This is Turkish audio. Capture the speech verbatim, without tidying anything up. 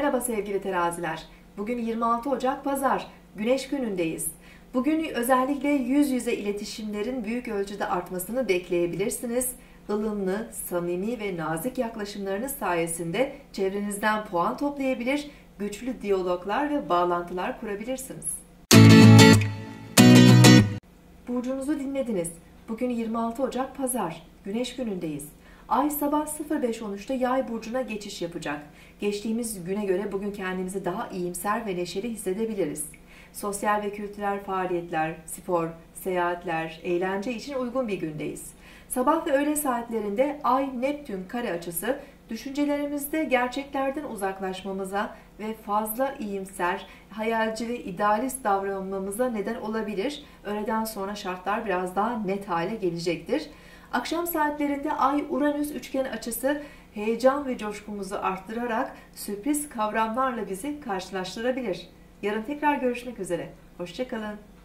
Merhaba sevgili teraziler. Bugün yirmi altı Ocak Pazar, Güneş günündeyiz. Bugün özellikle yüz yüze iletişimlerin büyük ölçüde artmasını bekleyebilirsiniz. Ilımlı, samimi ve nazik yaklaşımlarınız sayesinde çevrenizden puan toplayabilir, güçlü diyaloglar ve bağlantılar kurabilirsiniz. Burcunuzu dinlediniz. Bugün yirmi altı Ocak Pazar, Güneş günündeyiz. Ay sabah sıfır beş on üç'te Yay burcuna geçiş yapacak. Geçtiğimiz güne göre bugün kendimizi daha iyimser ve neşeli hissedebiliriz. Sosyal ve kültürel faaliyetler, spor, seyahatler, eğlence için uygun bir gündeyiz. Sabah ve öğle saatlerinde Ay-Neptün kare açısı düşüncelerimizde gerçeklerden uzaklaşmamıza ve fazla iyimser, hayalci ve idealist davranmamıza neden olabilir. Öğleden sonra şartlar biraz daha net hale gelecektir. Akşam saatlerinde Ay-Uranüs üçgen açısı heyecan ve coşkumuzu arttırarak sürpriz kavramlarla bizi karşılaştırabilir. Yarın tekrar görüşmek üzere. Hoşça kalın.